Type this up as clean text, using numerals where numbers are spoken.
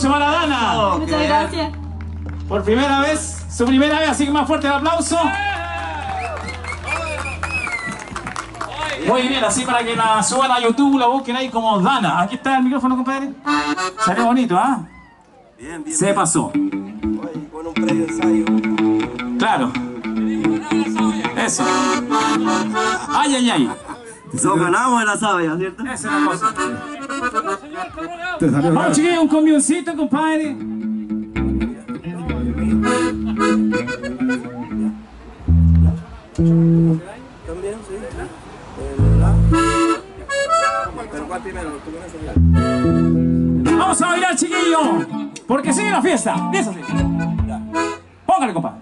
semana, Dana. Muchas gracias. Por primera vez, su primera vez, así que más fuerte el aplauso. Muy bien, así para que la suban a YouTube, la busquen ahí como Dana. Aquí está el micrófono, compadre. Salió bonito, ¿ah? Bien, bien. Se pasó. Con un previo ensayo. Claro. Eso. Ay, ay, ay. Nos ganamos de la savia, ¿cierto? Esa es la cosa. Vamos, chiquillos, un combioncito, compadre. También, sí. Pero cuál primero, tú vienes a bailar. Vamos a bailar, chiquillos, porque sigue la fiesta. Póngale, compadre.